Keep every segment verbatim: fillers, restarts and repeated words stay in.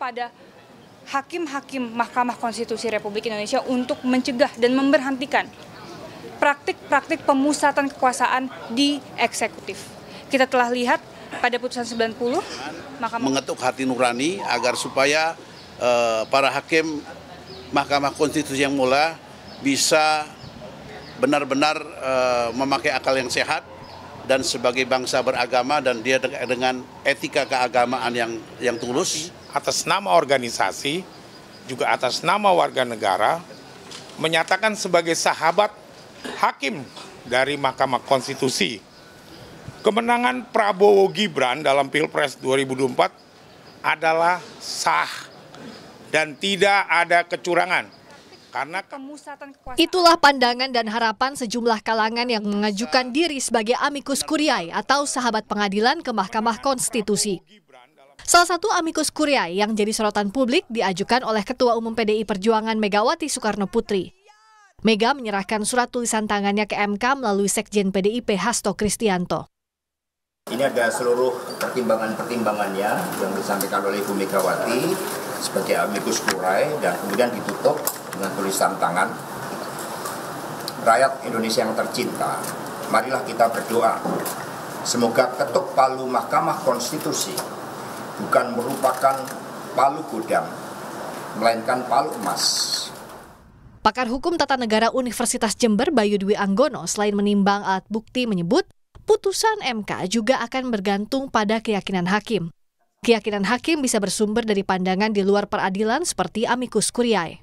kepada hakim-hakim Mahkamah Konstitusi Republik Indonesia untuk mencegah dan memberhentikan praktik-praktik pemusatan kekuasaan di eksekutif. Kita telah lihat pada putusan sembilan puluh, Mahkamah mengetuk hati nurani agar supaya eh, para hakim Mahkamah Konstitusi yang mula bisa benar-benar eh, memakai akal yang sehat dan sebagai bangsa beragama dan dia dengan etika keagamaan yang yang tulus atas nama organisasi juga atas nama warga negara menyatakan sebagai sahabat hakim dari Mahkamah Konstitusi. Kemenangan Prabowo Gibran dalam Pilpres dua ribu dua puluh empat adalah sah dan tidak ada kecurangan. Karena itulah pandangan dan harapan sejumlah kalangan yang mengajukan diri sebagai Amicus Curiae atau sahabat pengadilan ke Mahkamah Konstitusi. Salah satu Amicus Curiae yang jadi sorotan publik diajukan oleh Ketua Umum P D I Perjuangan Megawati Soekarno Putri. Mega menyerahkan surat tulisan tangannya ke M K melalui Sekjen P D I P Hasto Kristiyanto. Ini ada seluruh pertimbangan-pertimbangannya yang disampaikan oleh Ibu Megawati sebagai Amicus Curiae dan kemudian ditutup dengan tulisan tangan. Rakyat Indonesia yang tercinta, marilah kita berdoa. Semoga ketuk palu Mahkamah Konstitusi bukan merupakan palu godam, melainkan palu emas. Pakar Hukum Tata Negara Universitas Jember Bayu Dwi Anggono selain menimbang alat bukti menyebut, putusan M K juga akan bergantung pada keyakinan hakim. Keyakinan hakim bisa bersumber dari pandangan di luar peradilan seperti Amicus Curiae.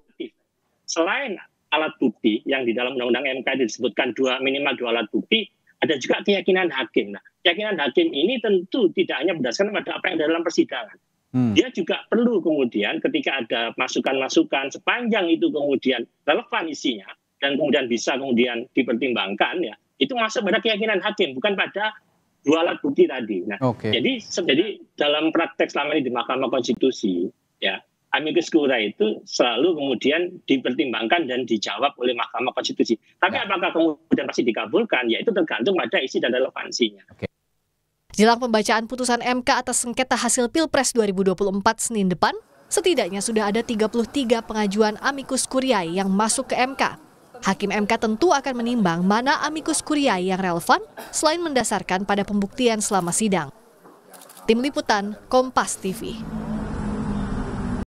Selain alat bukti yang di dalam Undang-Undang M K disebutkan dua minimal dua alat bukti, ada juga keyakinan hakim. Nah, keyakinan hakim ini tentu tidak hanya berdasarkan pada apa yang ada dalam persidangan. Hmm. Dia juga perlu kemudian ketika ada masukan-masukan sepanjang itu kemudian relevan isinya dan kemudian bisa kemudian dipertimbangkan ya. Itu masuk pada keyakinan hakim, bukan pada dua alat bukti tadi. Nah, okay. Jadi jadi dalam praktek selama ini di Mahkamah Konstitusi, ya, Amicus Curiae itu selalu kemudian dipertimbangkan dan dijawab oleh Mahkamah Konstitusi. Tapi nah, apakah kemudian pasti dikabulkan? Ya, itu tergantung pada isi dan relevansinya. Okay. Jelang pembacaan putusan M K atas sengketa hasil Pilpres dua ribu dua puluh empat Senin depan, setidaknya sudah ada tiga puluh tiga pengajuan Amicus Curiae yang masuk ke M K. Hakim M K tentu akan menimbang mana Amicus Curiae yang relevan selain mendasarkan pada pembuktian selama sidang. Tim Liputan, Kompas T V.